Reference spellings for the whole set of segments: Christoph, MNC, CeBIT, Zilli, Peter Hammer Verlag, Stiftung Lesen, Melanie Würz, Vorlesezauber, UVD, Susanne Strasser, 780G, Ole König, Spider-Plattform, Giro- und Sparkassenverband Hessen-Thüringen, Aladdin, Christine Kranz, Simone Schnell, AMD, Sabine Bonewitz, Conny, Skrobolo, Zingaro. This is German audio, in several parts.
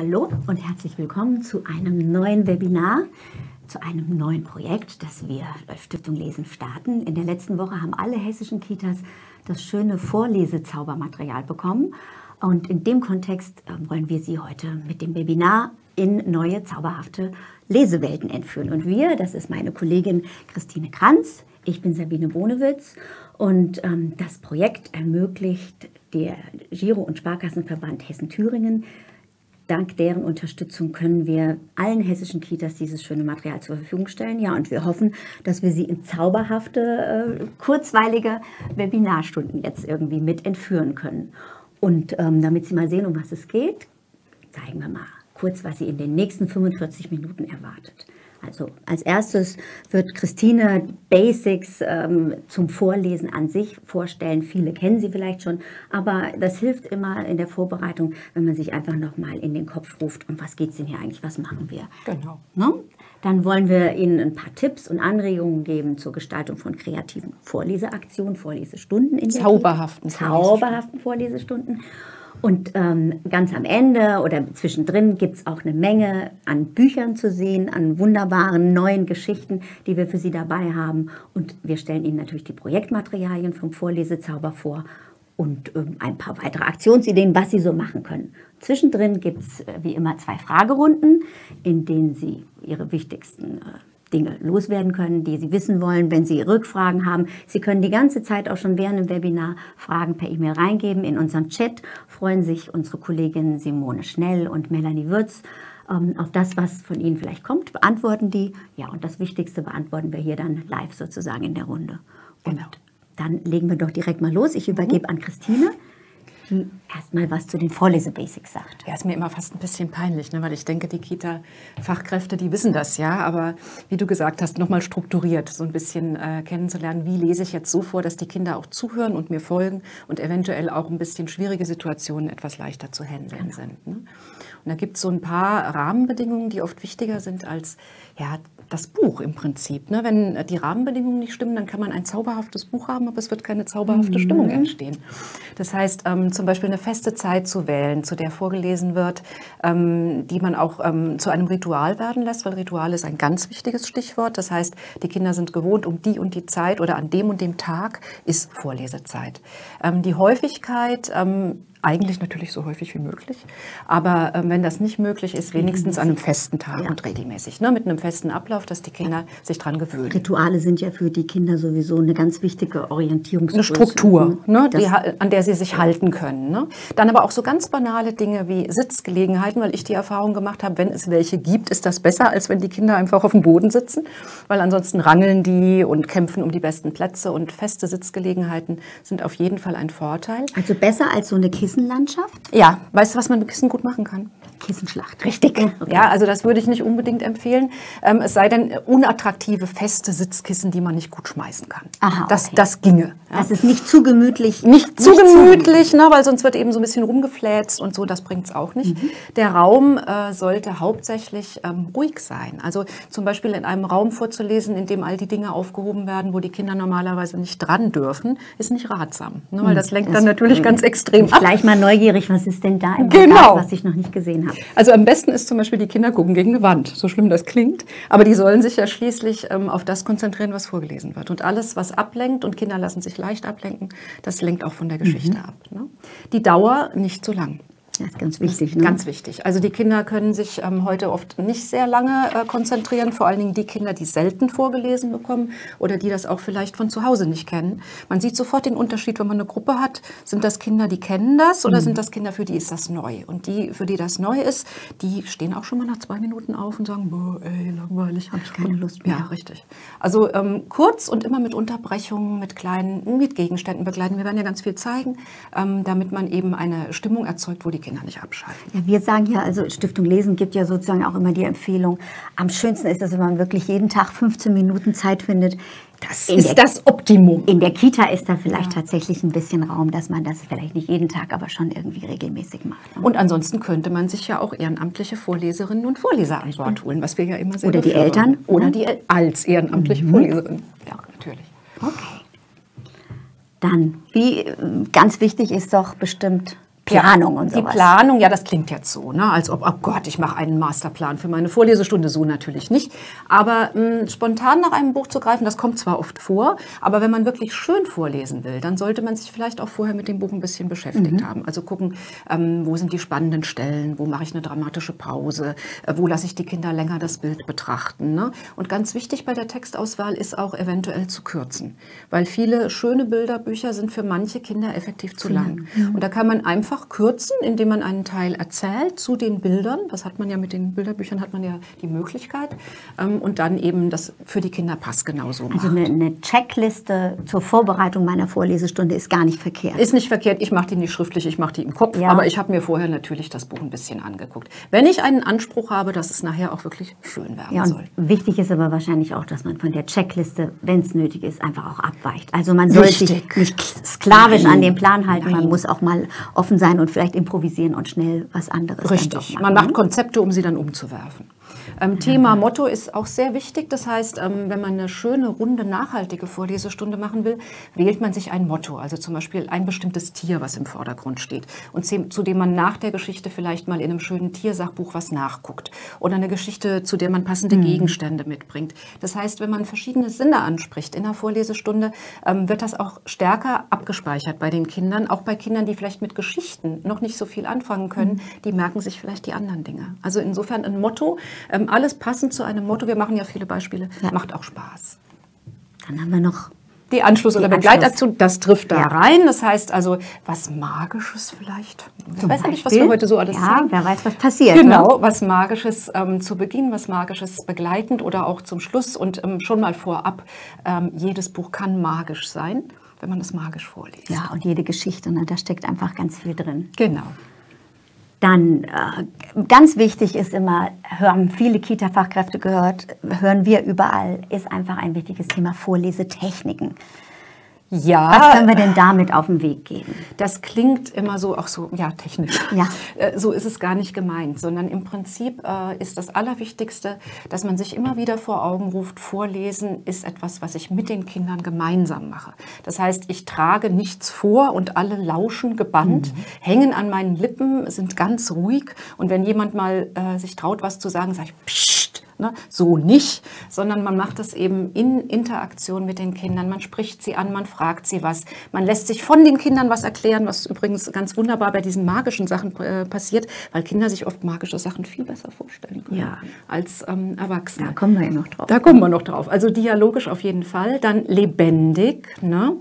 Hallo und herzlich willkommen zu einem neuen Webinar, zu einem neuen Projekt, das wir als Stiftung Lesen starten. In der letzten Woche haben alle hessischen Kitas das schöne Vorlesezaubermaterial bekommen. Und in dem Kontext wollen wir Sie heute mit dem Webinar in neue zauberhafte Lesewelten entführen. Und wir, das ist meine Kollegin Christine Kranz, ich bin Sabine Bonewitz und das Projekt ermöglicht der Giro- und Sparkassenverband Hessen-Thüringen. Dank deren Unterstützung können wir allen hessischen Kitas dieses schöne Material zur Verfügung stellen. Ja, und wir hoffen, dass wir sie in zauberhafte, kurzweilige Webinarstunden jetzt irgendwie mit entführen können. Und damit Sie mal sehen, um was es geht, zeigen wir mal kurz, was Sie in den nächsten 45 Minuten erwartet. Also als erstes wird Christine Basics zum Vorlesen an sich vorstellen. Viele kennen sie vielleicht schon, aber das hilft immer in der Vorbereitung, wenn man sich einfach nochmal in den Kopf ruft, um was geht es denn hier eigentlich, was machen wir? Genau. No? Dann wollen wir Ihnen ein paar Tipps und Anregungen geben zur Gestaltung von kreativen Vorleseaktionen, Vorlesestunden. In zauberhaften Vorlesestunden. Und ganz am Ende oder zwischendrin gibt es auch eine Menge an Büchern zu sehen, an wunderbaren neuen Geschichten, die wir für Sie dabei haben. Und wir stellen Ihnen natürlich die Projektmaterialien vom Vorlesezauber vor und ein paar weitere Aktionsideen, was Sie so machen können. Zwischendrin gibt es wie immer zwei Fragerunden, in denen Sie Ihre wichtigsten Dinge loswerden können, die Sie wissen wollen, wenn Sie Rückfragen haben. Sie können die ganze Zeit auch schon während dem Webinar Fragen per E-Mail reingeben. In unserem Chat freuen sich unsere Kolleginnen Simone Schnell und Melanie Würz auf das, was von Ihnen vielleicht kommt, beantworten die. Ja, und das Wichtigste beantworten wir hier dann live sozusagen in der Runde. Genau. Und dann legen wir doch direkt mal los. Ich übergebe an Christine, die erstmal was zu den Vorlesebasics sagt. Ja, ist mir immer fast ein bisschen peinlich, ne? Weil ich denke, die Kita-Fachkräfte, die wissen das ja, aber wie du gesagt hast, nochmal strukturiert, so ein bisschen kennenzulernen, wie lese ich jetzt so vor, dass die Kinder auch zuhören und mir folgen und eventuell auch ein bisschen schwierige Situationen etwas leichter zu handeln sind. Ne? Und da gibt es so ein paar Rahmenbedingungen, die oft wichtiger sind als, ja, das Buch im Prinzip. Ne? Wenn die Rahmenbedingungen nicht stimmen, dann kann man ein zauberhaftes Buch haben, aber es wird keine zauberhafte Stimmung entstehen. Das heißt, zum Beispiel eine feste Zeit zu wählen, zu der vorgelesen wird, die man auch zu einem Ritual werden lässt, weil Ritual ist ein ganz wichtiges Stichwort. Das heißt, die Kinder sind gewohnt, um die und die Zeit oder an dem und dem Tag ist Vorlesezeit. Die Häufigkeit, eigentlich natürlich so häufig wie möglich, aber wenn das nicht möglich ist, wenigstens an einem festen Tag und regelmäßig, ne? Mit einem festen Ablauf, dass die Kinder sich dran gewöhnen. Rituale sind ja für die Kinder sowieso eine ganz wichtige Orientierungsgröße. Eine Struktur, ne? Die, an der sie sich halten können. Ne? Dann aber auch so ganz banale Dinge wie Sitzgelegenheiten, weil ich die Erfahrung gemacht habe, wenn es welche gibt, ist das besser, als wenn die Kinder einfach auf dem Boden sitzen, weil ansonsten rangeln die und kämpfen um die besten Plätze, und feste Sitzgelegenheiten sind auf jeden Fall ein Vorteil. Also besser als so eine Kissenlandschaft? Ja, weißt du, was man mit Kissen gut machen kann? Kissenschlacht. Richtig. Ja, okay. Ja, also das würde ich nicht unbedingt empfehlen. Es sei denn, unattraktive, feste Sitzkissen, die man nicht gut schmeißen kann. Aha, das ginge. Ja. Das ist nicht zu gemütlich. Nicht zu gemütlich, ne, weil sonst wird eben so ein bisschen rumgefläzt und so, das bringt es auch nicht. Mhm. Der Raum sollte hauptsächlich ruhig sein. Also zum Beispiel in einem Raum vorzulesen, in dem all die Dinge aufgehoben werden, wo die Kinder normalerweise nicht dran dürfen, ist nicht ratsam. Ne, weil das lenkt das dann natürlich ganz extrem ab. Gleich mal neugierig, was ist denn da im Regal, was ich noch nicht gesehen habe. Also am besten ist zum Beispiel, die Kinder gucken gegen eine Wand, so schlimm das klingt, aber die sollen sich ja schließlich auf das konzentrieren, was vorgelesen wird. Und alles, was ablenkt, und Kinder lassen sich leicht ablenken, das lenkt auch von der Geschichte ab. Ne? Die Dauer nicht zu lang. Das ist ganz wichtig. Ne? Ganz wichtig. Also die Kinder können sich heute oft nicht sehr lange konzentrieren, vor allen Dingen die Kinder, die selten vorgelesen bekommen oder die das auch vielleicht von zu Hause nicht kennen. Man sieht sofort den Unterschied, wenn man eine Gruppe hat, sind das Kinder, die kennen das, oder sind das Kinder, für die ist das neu? Und die, für die das neu ist, die stehen auch schon mal nach 2 Minuten auf und sagen, boah, ey, langweilig, habe ich keine Lust mehr. Ja, richtig. Also kurz und immer mit Unterbrechungen, mit kleinen, mit Gegenständen begleiten. Wir werden ja ganz viel zeigen, damit man eben eine Stimmung erzeugt, wo die Kinder nicht abschalten. Ja, wir sagen ja, also Stiftung Lesen gibt ja sozusagen auch immer die Empfehlung, am schönsten ist es, wenn man wirklich jeden Tag 15 Minuten Zeit findet. Das ist das Optimum. In der Kita ist da vielleicht tatsächlich ein bisschen Raum, dass man das vielleicht nicht jeden Tag, aber schon irgendwie regelmäßig macht. Ne? Und ansonsten könnte man sich ja auch ehrenamtliche Vorleserinnen und Vorleser an Bord holen, was wir ja immer sehen. Oder die Eltern. Oder die als ehrenamtliche Vorleserinnen. Ja, natürlich. Okay. Dann, wie ganz wichtig ist doch bestimmt Planung und sowas. Die Planung, ja, das klingt jetzt so, ne? Als ob, oh Gott, ich mache einen Masterplan für meine Vorlesestunde, so natürlich nicht. Aber spontan nach einem Buch zu greifen, das kommt zwar oft vor, aber wenn man wirklich schön vorlesen will, dann sollte man sich vielleicht auch vorher mit dem Buch ein bisschen beschäftigt haben. Also gucken, wo sind die spannenden Stellen, wo mache ich eine dramatische Pause, wo lasse ich die Kinder länger das Bild betrachten. Ne? Und ganz wichtig bei der Textauswahl ist auch eventuell zu kürzen, weil viele schöne Bilderbücher sind für manche Kinder effektiv zu lang. Und da kann man einfach kürzen, indem man einen Teil erzählt zu den Bildern. Das hat man ja mit den Bilderbüchern, hat man ja die Möglichkeit. Und dann eben das für die Kinder passgenau so macht. Also eine Checkliste zur Vorbereitung meiner Vorlesestunde ist gar nicht verkehrt. Ist nicht verkehrt. Ich mache die nicht schriftlich, ich mache die im Kopf. Ja. Aber ich habe mir vorher natürlich das Buch ein bisschen angeguckt. Wenn ich einen Anspruch habe, dass es nachher auch wirklich schön werden soll. Wichtig ist aber wahrscheinlich auch, dass man von der Checkliste, wenn es nötig ist, einfach auch abweicht. Also man soll sich nicht sklavisch an den Plan halten. Man muss auch mal offen sein und vielleicht improvisieren und schnell was anderes. Richtig. Man macht Konzepte, um sie dann umzuwerfen. Thema Motto ist auch sehr wichtig. Das heißt, wenn man eine schöne, runde, nachhaltige Vorlesestunde machen will, wählt man sich ein Motto. Also zum Beispiel ein bestimmtes Tier, was im Vordergrund steht. Und zu dem man nach der Geschichte vielleicht mal in einem schönen Tiersachbuch was nachguckt. Oder eine Geschichte, zu der man passende Gegenstände mitbringt. Das heißt, wenn man verschiedene Sinne anspricht in der Vorlesestunde, wird das auch stärker abgespeichert bei den Kindern. Auch bei Kindern, die vielleicht mit Geschichten noch nicht so viel anfangen können, die merken sich vielleicht die anderen Dinge. Also insofern ein Motto, alles passend zu einem Motto. Wir machen ja viele Beispiele. Ja. Macht auch Spaß. Dann haben wir noch die Anschluss- oder Begleitaktion. Das trifft da rein. Das heißt also, was Magisches vielleicht. Ich weiß ja nicht, was wir heute so alles sagen. Wer weiß, was passiert. Genau, ne? Was Magisches zu Beginn, was Magisches begleitend oder auch zum Schluss. Und schon mal vorab, jedes Buch kann magisch sein, wenn man es magisch vorliest. Ja, und jede Geschichte, ne? Da steckt einfach ganz viel drin. Genau. Dann, ganz wichtig ist immer, haben viele Kita-Fachkräfte gehört, hören wir überall, ist einfach ein wichtiges Thema Vorlesetechniken. Ja. Was können wir denn damit auf den Weg geben? Das klingt immer so, auch so, ja, technisch. Ja. So ist es gar nicht gemeint, sondern im Prinzip ist das Allerwichtigste, dass man sich immer wieder vor Augen ruft, Vorlesen ist etwas, was ich mit den Kindern gemeinsam mache. Das heißt, ich trage nichts vor und alle lauschen gebannt, hängen an meinen Lippen, sind ganz ruhig. Und wenn jemand mal sich traut, was zu sagen, sage ich, psst. Ne? So nicht, sondern man macht das eben in Interaktion mit den Kindern. Man spricht sie an, man fragt sie was. Man lässt sich von den Kindern was erklären, was übrigens ganz wunderbar bei diesen magischen Sachen passiert, weil Kinder sich oft magische Sachen viel besser vorstellen können als Erwachsene. Da kommen wir ja noch drauf. Da kommen wir noch drauf. Also dialogisch auf jeden Fall, dann lebendig. Ne?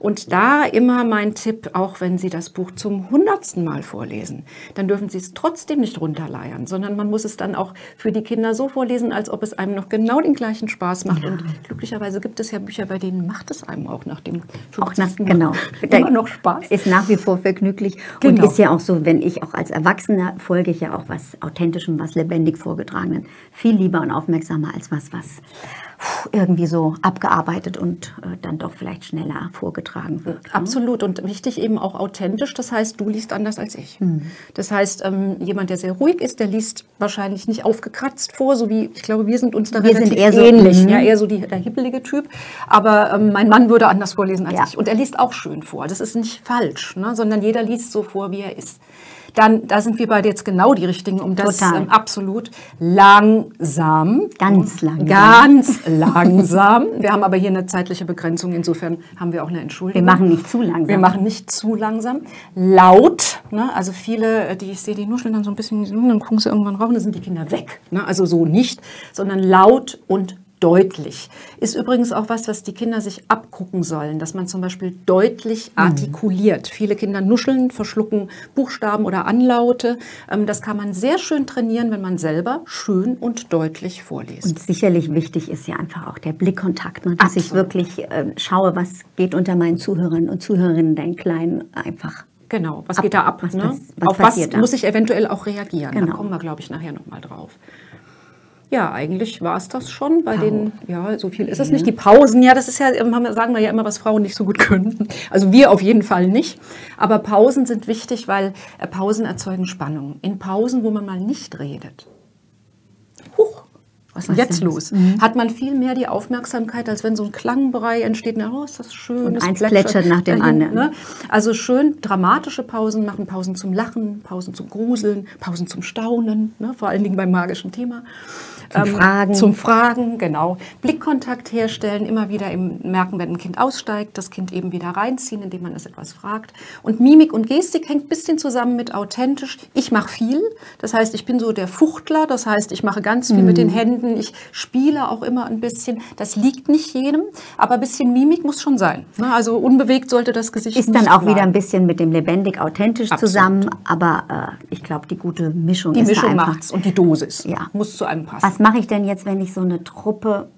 Und da immer mein Tipp, auch wenn Sie das Buch zum 100. Mal vorlesen, dann dürfen Sie es trotzdem nicht runterleiern, sondern man muss es dann auch für die Kinder so vorlesen, als ob es einem noch genau den gleichen Spaß macht. Ja. Und glücklicherweise gibt es ja Bücher, bei denen macht es einem auch nach dem 50. Immer noch Spaß. Ist nach wie vor vergnüglich. Genau. Und ist ja auch so, wenn ich auch als Erwachsener folge, ich ja auch was Authentischem, was lebendig Vorgetragenen viel lieber und aufmerksamer als was irgendwie so abgearbeitet und dann doch vielleicht schneller vorgetragen wird. Absolut. Und wichtig eben auch authentisch. Das heißt, du liest anders als ich. Das heißt, jemand, der sehr ruhig ist, der liest wahrscheinlich nicht aufgekratzt vor, so wie, ich glaube, wir sind uns da relativ ähnlich. Ja, eher so der hippelige Typ. Aber mein Mann würde anders vorlesen als ich. Und er liest auch schön vor. Das ist nicht falsch, ne? Sondern jeder liest so vor, wie er ist. Dann, da sind wir beide jetzt genau die Richtigen, um das absolut langsam. Ganz langsam. Ganz langsam. Wir haben aber hier eine zeitliche Begrenzung, insofern haben wir auch eine Entschuldigung. Wir machen nicht zu langsam. Wir machen nicht zu langsam. Laut, ne? Also viele, die ich sehe, die nuscheln dann so ein bisschen, dann gucken sie irgendwann rauf und dann sind die Kinder weg. Ne? Also so nicht, sondern laut und deutlich. Ist übrigens auch was die Kinder sich abgucken sollen, dass man zum Beispiel deutlich artikuliert. Viele Kinder nuscheln, verschlucken Buchstaben oder Anlaute. Das kann man sehr schön trainieren, wenn man selber schön und deutlich vorliest. Und sicherlich wichtig ist ja einfach auch der Blickkontakt, ne? Dass ich wirklich schaue, was geht unter meinen Zuhörern und Zuhörerinnen, den Kleinen einfach. Genau, was geht da ab? Was, ne? Auf was muss ich eventuell auch reagieren? Genau. Da kommen wir, glaube ich, nachher nochmal drauf. Ja, eigentlich war es das schon bei den, ja, so viel ist es nicht. Die Pausen, ja, das ist ja, sagen wir ja immer, was Frauen nicht so gut können. Also wir auf jeden Fall nicht. Aber Pausen sind wichtig, weil Pausen erzeugen Spannung. In Pausen, wo man mal nicht redet. Was ist jetzt los? Mhm. Hat man viel mehr die Aufmerksamkeit, als wenn so ein Klangbrei entsteht. Na, oh, ist das schön. Und das eins plätschert nach dem anderen. Ne? Also schön dramatische Pausen machen, Pausen zum Lachen, Pausen zum Gruseln, Pausen zum Staunen, ne? Vor allen Dingen beim magischen Thema. Zum Fragen, genau. Blickkontakt herstellen, immer wieder merken, wenn ein Kind aussteigt, das Kind eben wieder reinziehen, indem man es etwas fragt. Und Mimik und Gestik hängt ein bisschen zusammen mit authentisch. Ich mache viel, das heißt, ich bin so der Fuchtler, das heißt, ich mache ganz viel mit den Händen, ich spiele auch immer ein bisschen. Das liegt nicht jedem, aber ein bisschen Mimik muss schon sein. Also unbewegt sollte das Gesicht nicht bleiben. Ist dann auch wieder ein bisschen mit dem lebendig authentisch zusammen, aber ich glaube, die gute Mischung ist einfach. Die Mischung macht's und die Dosis muss zu einem passen. Was mache ich denn jetzt, wenn ich so eine Truppe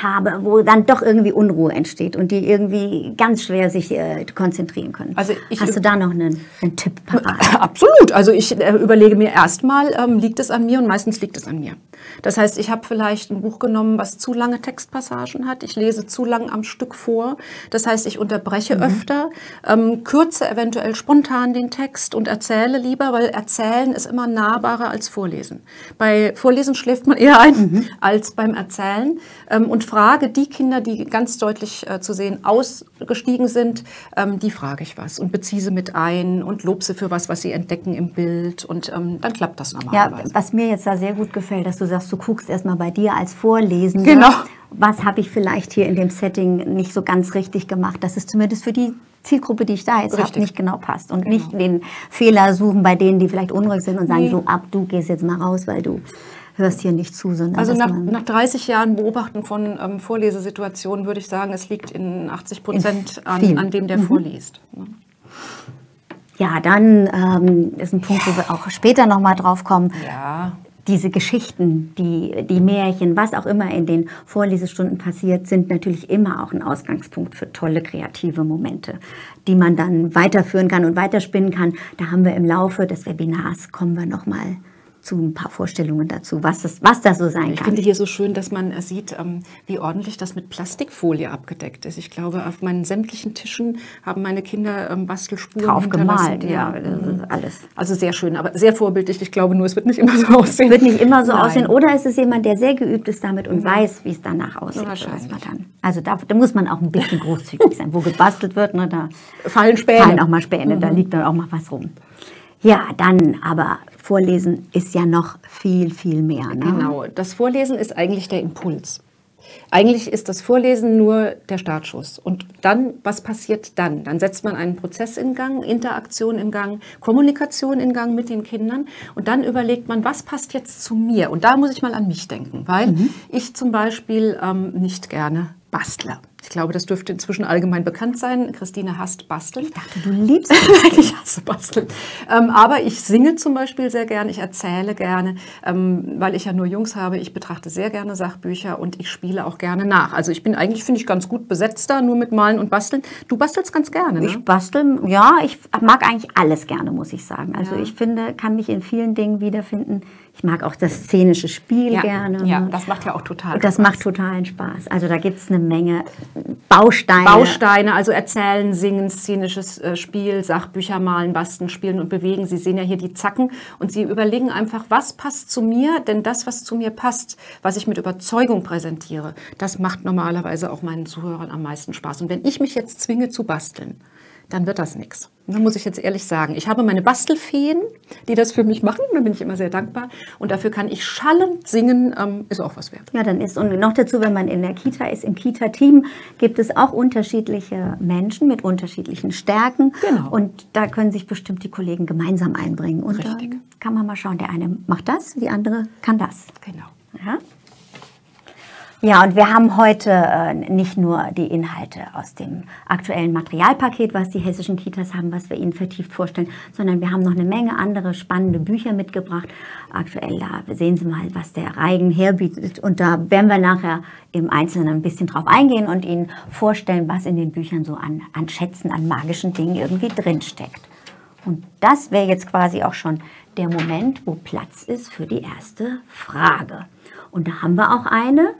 habe, wo dann doch irgendwie Unruhe entsteht und die irgendwie ganz schwer sich konzentrieren können? Also hast du da noch einen Tipp parat? Absolut. Also ich überlege mir erstmal, liegt es an mir, und meistens liegt es an mir. Das heißt, ich habe vielleicht ein Buch genommen, was zu lange Textpassagen hat. Ich lese zu lang am Stück vor. Das heißt, ich unterbreche öfter, kürze eventuell spontan den Text und erzähle lieber, weil Erzählen ist immer nahbarer als Vorlesen. Bei Vorlesen schläft man eher ein als beim Erzählen. Und frage die Kinder, die ganz deutlich zu sehen ausgestiegen sind, die frage ich was und beziehe sie mit ein und lobe sie für was, was sie entdecken im Bild, und dann klappt das normalerweise. Ja, was mir jetzt da sehr gut gefällt, dass du sagst, du guckst erstmal bei dir als Vorlesende. Genau. Was habe ich vielleicht hier in dem Setting nicht so ganz richtig gemacht? Das ist zumindest für die Zielgruppe, die ich da jetzt habe, nicht genau passt. Und nicht den Fehler suchen bei denen, die vielleicht unruhig sind und sagen, so ab, du gehst jetzt mal raus, weil du hörst hier nicht zu. Sondern also nach 30 Jahren Beobachten von Vorlesesituationen würde ich sagen, es liegt in 80% an dem, der vorliest. Ja, dann ist ein Punkt, wo wir auch später nochmal drauf kommen. Ja. Diese Geschichten, die Märchen, was auch immer in den Vorlesestunden passiert, sind natürlich immer auch ein Ausgangspunkt für tolle kreative Momente, die man dann weiterführen kann und weiterspinnen kann. Da haben wir im Laufe des Webinars, kommen wir nochmal zu ein paar Vorstellungen dazu, was da so sein kann. Ich finde hier so schön, dass man sieht, wie ordentlich das mit Plastikfolie abgedeckt ist. Ich glaube, auf meinen sämtlichen Tischen haben meine Kinder Bastelspuren draufgemalt, alles. Also sehr schön, aber sehr vorbildlich. Ich glaube nur, es wird nicht immer so aussehen. Wird nicht immer so aussehen. Oder ist es jemand, der sehr geübt ist damit und weiß, wie es danach aussieht. Also da muss man auch ein bisschen großzügig sein. Wo gebastelt wird, ne, da fallen auch mal Späne, da liegt dann auch mal was rum. Ja, dann aber Vorlesen ist ja noch viel, viel mehr. Ne? Genau, das Vorlesen ist eigentlich der Impuls. Eigentlich ist das Vorlesen nur der Startschuss. Und dann, was passiert dann? Dann setzt man einen Prozess in Gang, Interaktion in Gang, Kommunikation in Gang mit den Kindern. Und dann überlegt man, was passt jetzt zu mir? Und da muss ich mal an mich denken, weil ich zum Beispiel nicht gerne bastle. Ich glaube, das dürfte inzwischen allgemein bekannt sein. Christine hasst Basteln. Ich dachte, du liebst Basteln. Ich hasse Basteln. Aber ich singe zum Beispiel sehr gerne, ich erzähle gerne, weil ich ja nur Jungs habe. Ich betrachte sehr gerne Sachbücher und ich spiele auch gerne nach. Also ich bin eigentlich, finde ich, ganz gut besetzt da, nur mit Malen und Basteln. Du bastelst ganz gerne, ne? Ich bastel, ja, ich mag eigentlich alles gerne, muss ich sagen. Also ich finde, kann mich in vielen Dingen wiederfinden. Ich mag auch das szenische Spiel gerne. Ja, das macht ja auch total Spaß. Das macht totalen Spaß. Also da gibt es eine Menge Bausteine, also Erzählen, Singen, szenisches Spiel, Sachbücher malen, basteln, spielen und bewegen. Sie sehen ja hier die Zacken und Sie überlegen einfach, was passt zu mir? Denn das, was zu mir passt, was ich mit Überzeugung präsentiere, das macht normalerweise auch meinen Zuhörern am meisten Spaß. Und wenn ich mich jetzt zwinge zu basteln, dann wird das nichts. Da muss ich jetzt ehrlich sagen, ich habe meine Bastelfeen, die das für mich machen, da bin ich immer sehr dankbar. Und dafür kann ich schallend singen, ist auch was wert. Ja, dann ist, und noch dazu, wenn man in der Kita ist, im Kita-Team, gibt es auch unterschiedliche Menschen mit unterschiedlichen Stärken. Genau. Und da können sich bestimmt die Kollegen gemeinsam einbringen. Und dann kann man mal schauen, der eine macht das, die andere kann das. Genau. Ja. Ja, und wir haben heute nicht nur die Inhalte aus dem aktuellen Materialpaket, was die hessischen Kitas haben, was wir Ihnen vertieft vorstellen, sondern wir haben noch eine Menge andere spannende Bücher mitgebracht. Aktuell, da sehen Sie mal, was der Reigen herbietet. Und da werden wir nachher im Einzelnen ein bisschen drauf eingehen und Ihnen vorstellen, was in den Büchern so an Schätzen, an magischen Dingen irgendwie drinsteckt. Und das wäre jetzt quasi auch schon der Moment, wo Platz ist für die erste Frage. Und da haben wir auch eine.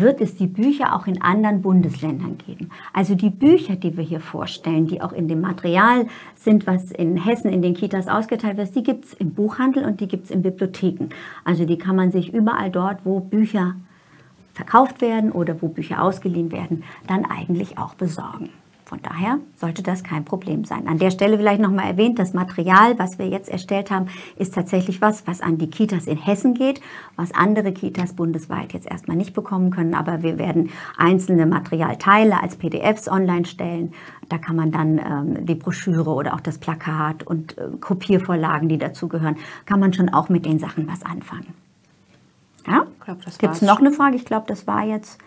wird es die Bücher auch in anderen Bundesländern geben. Also die Bücher, die wir hier vorstellen, die auch in dem Material sind, was in Hessen in den Kitas ausgeteilt wird, die gibt es im Buchhandel und die gibt es in Bibliotheken. Also die kann man sich überall dort, wo Bücher verkauft werden oder wo Bücher ausgeliehen werden, dann eigentlich auch besorgen. Von daher sollte das kein Problem sein. An der Stelle vielleicht nochmal erwähnt, das Material, was wir jetzt erstellt haben, ist tatsächlich was, was an die Kitas in Hessen geht, was andere Kitas bundesweit jetzt erstmal nicht bekommen können. Aber wir werden einzelne Materialteile als PDFs online stellen. Da kann man dann die Broschüre oder auch das Plakat und Kopiervorlagen, die dazugehören, kann man schon auch mit den Sachen was anfangen. Ja? Gibt es noch eine Frage? Ich glaube, das war jetzt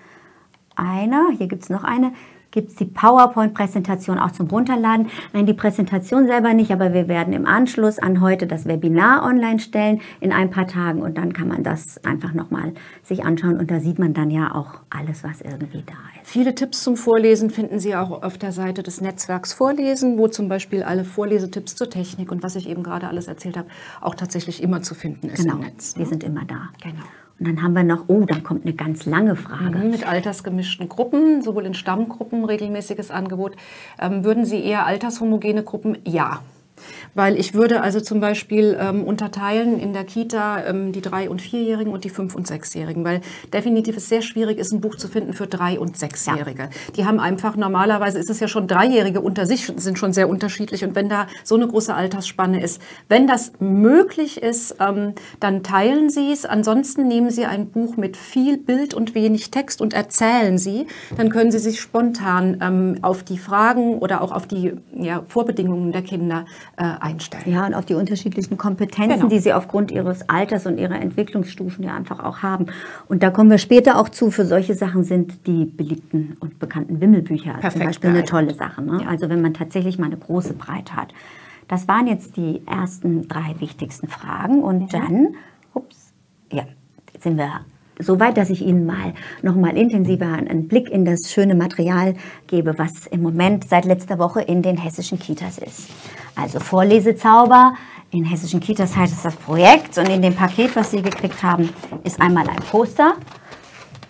eine. Hier gibt es noch eine. Gibt es die PowerPoint-Präsentation auch zum Runterladen? Nein, die Präsentation selber nicht, aber wir werden im Anschluss an heute das Webinar online stellen in ein paar Tagen und dann kann man das einfach nochmal sich anschauen und da sieht man dann ja auch alles, was irgendwie da ist. Viele Tipps zum Vorlesen finden Sie auch auf der Seite des Netzwerks Vorlesen, wo zum Beispiel alle Vorlesetipps zur Technik und was ich eben gerade alles erzählt habe, auch tatsächlich immer zu finden ist im Netz. Genau, die sind immer da. Genau. Und dann haben wir noch, oh, dann kommt eine ganz lange Frage. Mit altersgemischten Gruppen, sowohl in Stammgruppen, regelmäßiges Angebot. Würden Sie eher altershomogene Gruppen? Ja. Weil ich würde also zum Beispiel unterteilen in der Kita die 3- und 4-Jährigen und die 5- und 6-Jährigen, weil definitiv es sehr schwierig ist, ein Buch zu finden für 3- und 6-Jährige. Ja. Die haben einfach, normalerweise ist es ja schon, 3-Jährige unter sich sind schon sehr unterschiedlich und wenn da so eine große Altersspanne ist, wenn das möglich ist, dann teilen Sie es, ansonsten nehmen Sie ein Buch mit viel Bild und wenig Text und erzählen Sie, dann können Sie sich spontan auf die Fragen oder auch auf die Vorbedingungen der Kinder einstellen. Ja, und auf die unterschiedlichen Kompetenzen, die sie aufgrund ihres Alters und ihrer Entwicklungsstufen ja einfach auch haben. Und da kommen wir später auch zu, für solche Sachen sind die beliebten und bekannten Wimmelbücher zum Beispiel eine tolle Sache. Ne? Ja. Also wenn man tatsächlich mal eine große Breite hat. Das waren jetzt die ersten 3 wichtigsten Fragen und dann, jetzt sind wir soweit, dass ich Ihnen mal nochmal intensiver einen Blick in das schöne Material gebe, was im Moment seit letzter Woche in den hessischen Kitas ist. Also Vorlesezauber, in hessischen Kitas heißt es das Projekt und in dem Paket, was Sie gekriegt haben, ist einmal ein Poster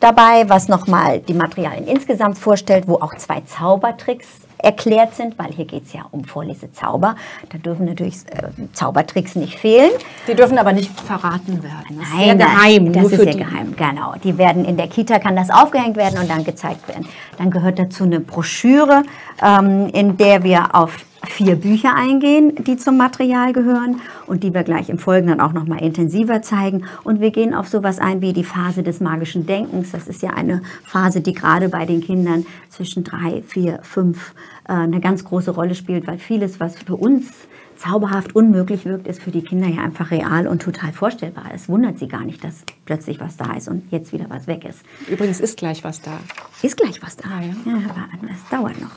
dabei, was nochmal die Materialien insgesamt vorstellt, wo auch 2 Zaubertricks erklärt sind, weil hier geht es ja um Vorlesezauber. Da dürfen natürlich Zaubertricks nicht fehlen. Die dürfen aber nicht verraten werden. Das nein, ist geheim. Das ist ja geheim, genau. Die werden in der Kita, kann das aufgehängt werden und dann gezeigt werden. Dann gehört dazu eine Broschüre, in der wir auf 4 Bücher eingehen, die zum Material gehören und die wir gleich im Folgenden dann auch nochmal intensiver zeigen. Und wir gehen auf sowas ein wie die Phase des magischen Denkens. Das ist ja eine Phase, die gerade bei den Kindern zwischen 3, 4, 5 eine ganz große Rolle spielt, weil vieles, was für uns zauberhaft unmöglich wirkt, ist für die Kinder ja einfach real und total vorstellbar. Es wundert sie gar nicht, dass plötzlich was da ist und jetzt wieder was weg ist. Übrigens ist gleich was da. Ist gleich was da. Ja, aber das dauert noch.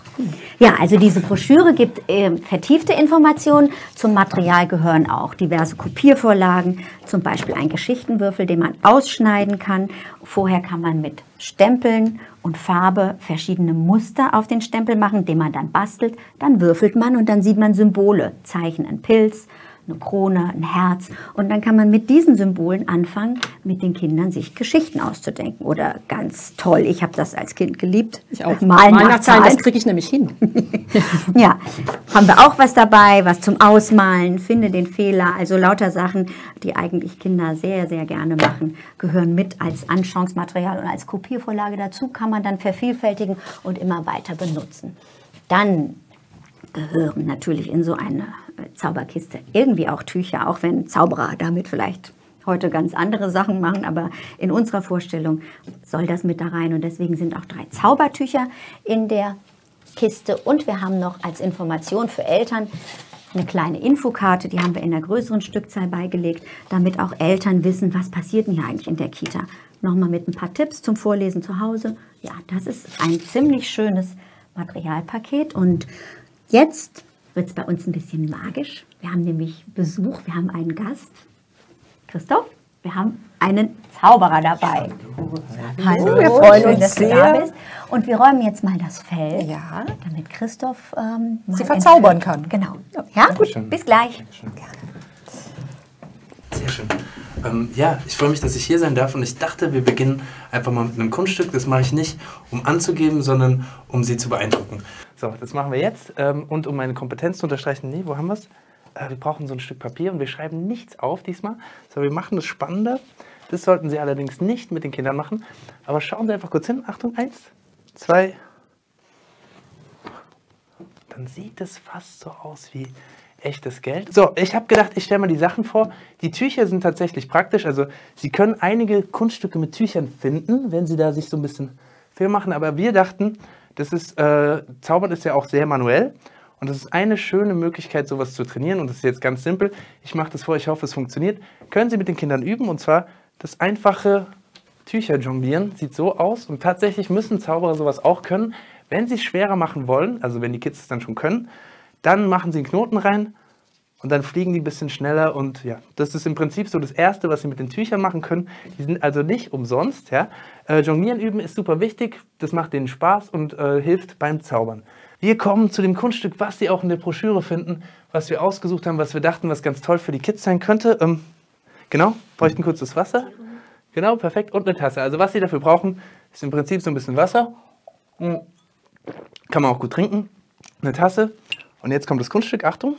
Ja, also diese Broschüre gibt vertiefte Informationen. Zum Material gehören auch diverse Kopiervorlagen, zum Beispiel ein Geschichtenwürfel, den man ausschneiden kann. Vorher kann man mit Stempeln und Farbe verschiedene Muster auf den Stempel machen, den man dann bastelt, dann würfelt man und dann sieht man Symbole, Zeichen, ein Pilz, eine Krone, ein Herz und dann kann man mit diesen Symbolen anfangen, mit den Kindern sich Geschichten auszudenken oder ganz toll, ich habe das als Kind geliebt. Ich auch. Mal nachzahlen, das kriege ich nämlich hin. Ja, haben wir auch was dabei, was zum Ausmalen, finde den Fehler, also lauter Sachen, die eigentlich Kinder sehr, sehr gerne machen, gehören mit als Anschauungsmaterial und als Kopiervorlage dazu, kann man dann vervielfältigen und immer weiter benutzen. Dann gehören natürlich in so eine Zauberkiste irgendwie auch Tücher, auch wenn Zauberer damit vielleicht heute ganz andere Sachen machen, aber in unserer Vorstellung soll das mit da rein und deswegen sind auch 3 Zaubertücher in der Kiste und wir haben noch als Information für Eltern eine kleine Infokarte, die haben wir in der größeren Stückzahl beigelegt, damit auch Eltern wissen, was passiert denn hier eigentlich in der Kita. Nochmal mit ein paar Tipps zum Vorlesen zu Hause. Ja, das ist ein ziemlich schönes Materialpaket und jetzt wird es bei uns ein bisschen magisch. Wir haben nämlich Besuch, wir haben einen Gast. Christoph, wir haben einen Zauberer dabei. Hallo, wir freuen uns dass sehr. Du da bist. Und wir räumen jetzt mal das Fell, damit Christoph sie verzaubern kann. Genau. Ja, gut, bis gleich. Dankeschön. Gerne. Sehr schön. Ja, ich freue mich, dass ich hier sein darf und ich dachte, wir beginnen einfach mal mit einem Kunststück. Das mache ich nicht, um anzugeben, sondern um Sie zu beeindrucken. So, das machen wir jetzt und um meine Kompetenz zu unterstreichen, nee, wo haben wir es? Wir brauchen so ein Stück Papier und wir schreiben nichts auf diesmal, sondern wir machen das Spannende. Das sollten Sie allerdings nicht mit den Kindern machen, aber schauen Sie einfach kurz hin. Achtung, 1, 2. Dann sieht es fast so aus wie echtes Geld. So, ich habe gedacht, ich stelle mal die Sachen vor. Die Tücher sind tatsächlich praktisch. Also Sie können einige Kunststücke mit Tüchern finden, wenn Sie da sich so ein bisschen viel machen. Aber wir dachten, das ist, Zaubern ist ja auch sehr manuell. Und das ist eine schöne Möglichkeit, sowas zu trainieren. Und das ist jetzt ganz simpel. Ich mache das vor, ich hoffe, es funktioniert. Können Sie mit den Kindern üben. Und zwar das einfache Tücher jonglieren. Sieht so aus. Und tatsächlich müssen Zauberer sowas auch können. Wenn Sie es schwerer machen wollen, also wenn die Kids es dann schon können, dann machen sie einen Knoten rein und dann fliegen die ein bisschen schneller und ja, das ist im Prinzip so das Erste, was sie mit den Tüchern machen können. Die sind also nicht umsonst, ja. Jonglieren üben ist super wichtig, das macht denen Spaß und hilft beim Zaubern. Wir kommen zu dem Kunststück, was Sie auch in der Broschüre finden, was wir ausgesucht haben, was wir dachten, was ganz toll für die Kids sein könnte. Genau, bräuchten kurz das Wasser. Genau, perfekt und eine Tasse. Also was Sie dafür brauchen, ist im Prinzip so ein bisschen Wasser. Kann man auch gut trinken. Eine Tasse. Und jetzt kommt das Kunststück, Achtung.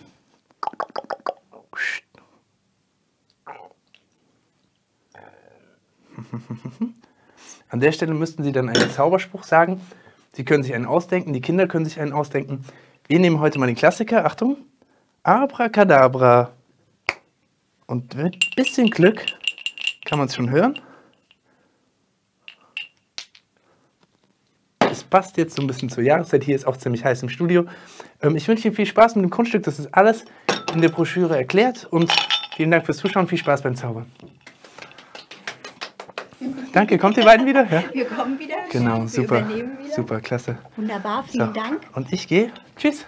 An der Stelle müssten Sie dann einen Zauberspruch sagen. Sie können sich einen ausdenken, die Kinder können sich einen ausdenken. Wir nehmen heute mal den Klassiker, Achtung. Abracadabra. Und mit ein bisschen Glück kann man es schon hören. Passt jetzt so ein bisschen zur Jahreszeit. Hier ist auch ziemlich heiß im Studio. Ich wünsche Ihnen viel Spaß mit dem Kunststück. Das ist alles in der Broschüre erklärt. Und vielen Dank fürs Zuschauen. Viel Spaß beim Zaubern. Danke. Kommt ihr beiden wieder? Ja. Wir kommen wieder. Genau, super. Wieder. Super, klasse. Wunderbar, vielen so. Dank. Und ich gehe. Tschüss.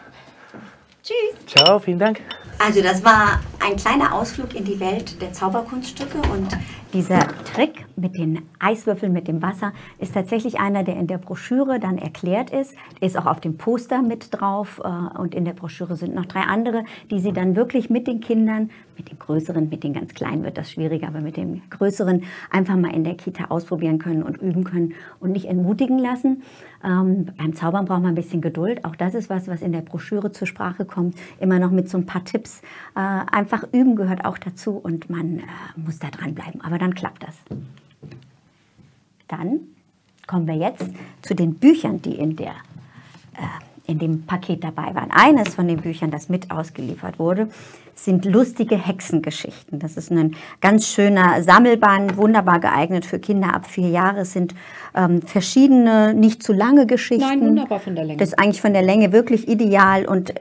Tschüss. Ciao, vielen Dank. Also das war ein kleiner Ausflug in die Welt der Zauberkunststücke und dieser Trick mit den Eiswürfeln, mit dem Wasser ist tatsächlich einer, der in der Broschüre dann erklärt ist. Der ist auch auf dem Poster mit drauf und in der Broschüre sind noch 3 andere, die Sie dann wirklich mit den Kindern, mit den Größeren, mit den ganz Kleinen wird das schwieriger, aber mit den Größeren einfach mal in der Kita ausprobieren können und üben können und nicht entmutigen lassen. Beim Zaubern braucht man ein bisschen Geduld. Auch das ist was, was in der Broschüre zur Sprache kommt. Immer noch mit so ein paar Tipps. Einfach üben gehört auch dazu und man muss da dranbleiben. Aber dann klappt das. Dann kommen wir jetzt zu den Büchern, die in dem Paket dabei waren. Eines von den Büchern, das mit ausgeliefert wurde, sind lustige Hexengeschichten. Das ist ein ganz schöner Sammelband, wunderbar geeignet für Kinder ab 4 Jahre. Es sind verschiedene, nicht zu lange Geschichten. Nein, wunderbar von der Länge. Das ist eigentlich von der Länge wirklich ideal und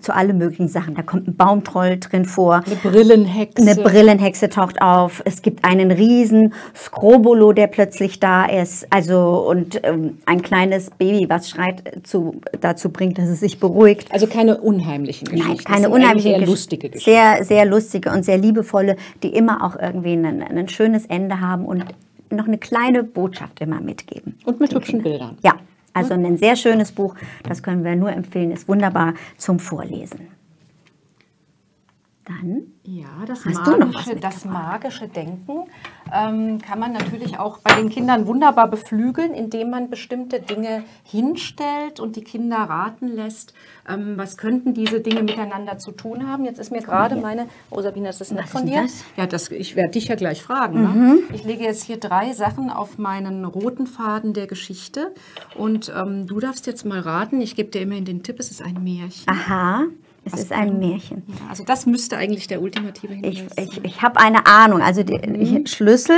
zu allen möglichen Sachen. Da kommt ein Baumtroll drin vor. Eine Brillenhexe. Eine Brillenhexe taucht auf. Es gibt einen riesen Skrobolo, der plötzlich da ist. Also und ein kleines Baby, was schreit, dazu bringt, dass es sich beruhigt. Also keine unheimlichen Geschichten. Nein, keine unheimlichen, sehr lustige Geschichten. Sehr, sehr lustige und sehr liebevolle, die immer auch irgendwie ein schönes Ende haben und noch eine kleine Botschaft immer mitgeben. Und mit hübschen Bildern. Ja. Also ein sehr schönes Buch, das können wir nur empfehlen, ist wunderbar zum Vorlesen. Dann ja, das magische Denken kann man natürlich auch bei den Kindern wunderbar beflügeln, indem man bestimmte Dinge hinstellt und die Kinder raten lässt, was könnten diese Dinge miteinander zu tun haben. Jetzt ist mir gerade meine, oh Sabine, ist das nett von dir? Das? Ja, ich werde dich ja gleich fragen. Mhm. Ne? Ich lege jetzt hier 3 Sachen auf meinen roten Faden der Geschichte und du darfst jetzt mal raten, ich gebe dir immerhin den Tipp, es ist ein Märchen. Aha. Es ist ein Märchen. Ja, also das müsste eigentlich der ultimative Hinweis sein. Ich habe eine Ahnung. Also Schlüssel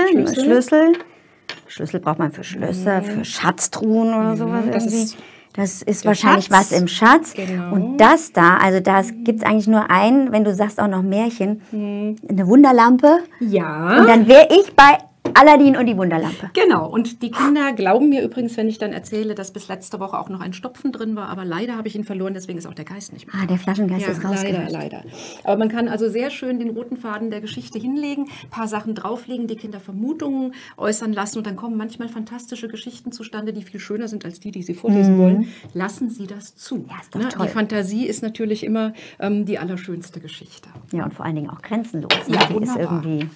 braucht man für Schlösser, für Schatztruhen oder sowas irgendwie. Das ist wahrscheinlich Schatz. Was im Schatz. Genau. Und das da, also das gibt es eigentlich nur einen, wenn du sagst auch noch Märchen, eine Wunderlampe. Ja. Und dann wäre ich bei Aladdin und die Wunderlampe. Genau, und die Kinder glauben mir übrigens, wenn ich dann erzähle, dass bis letzte Woche auch noch ein Stopfen drin war, aber leider habe ich ihn verloren, deswegen ist auch der Geist nicht mehr. Ah, der Flaschengeist ist rausgegangen. Leider, leider. Aber man kann also sehr schön den roten Faden der Geschichte hinlegen, ein paar Sachen drauflegen, die Kinder Vermutungen äußern lassen und dann kommen manchmal fantastische Geschichten zustande, die viel schöner sind als die, die sie vorlesen wollen. Lassen Sie das zu. Ja, ist doch toll. Die Fantasie ist natürlich immer die allerschönste Geschichte. Ja, und vor allen Dingen auch grenzenlos. Ja, wunderbar. Die ist irgendwie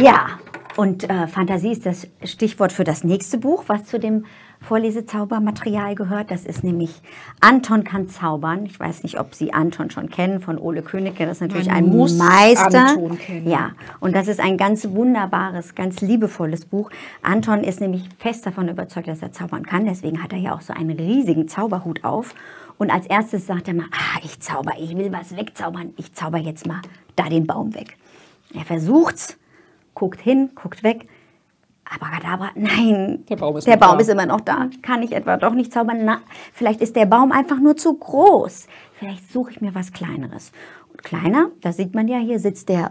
Ja, und Fantasie ist das Stichwort für das nächste Buch, was zu dem Vorlesezaubermaterial gehört. Das ist nämlich Anton kann zaubern. Ich weiß nicht, ob Sie Anton schon kennen, von Ole König. Das ist natürlich ein Meister. Anton kennen. Ja, und das ist ein ganz wunderbares, ganz liebevolles Buch. Anton ist nämlich fest davon überzeugt, dass er zaubern kann. Deswegen hat er ja auch so einen riesigen Zauberhut auf. Und als erstes sagt er mal, ich zauber, ich will was wegzaubern. Ich zauber jetzt mal da den Baum weg. Er versucht's, guckt hin, guckt weg. Abracadabra, nein, der Baum ist immer noch da. Kann ich etwa doch nicht zaubern? Na, vielleicht ist der Baum einfach nur zu groß. Vielleicht suche ich mir was Kleineres. Und kleiner, da sieht man ja, hier sitzt der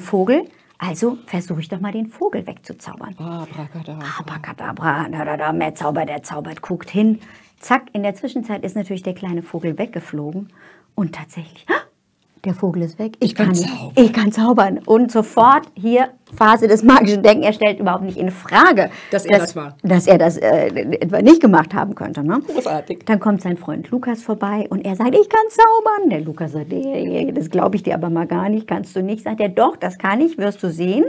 Vogel. Also versuche ich doch mal, den Vogel wegzuzaubern. Abracadabra. Abracadabra, da, mehr Zauber, der zaubert, guckt hin. Zack, in der Zwischenzeit ist natürlich der kleine Vogel weggeflogen. Und tatsächlich... Der Vogel ist weg. Ich kann zaubern. Und sofort hier Phase des magischen Denken. Er stellt überhaupt nicht in Frage, dass er das etwa nicht gemacht haben könnte. Ne? Großartig. Dann kommt sein Freund Lukas vorbei und er sagt, ich kann zaubern. Der Lukas sagt, das glaube ich dir aber mal gar nicht. Kannst du nicht? Sagt er, doch, das kann ich, wirst du sehen.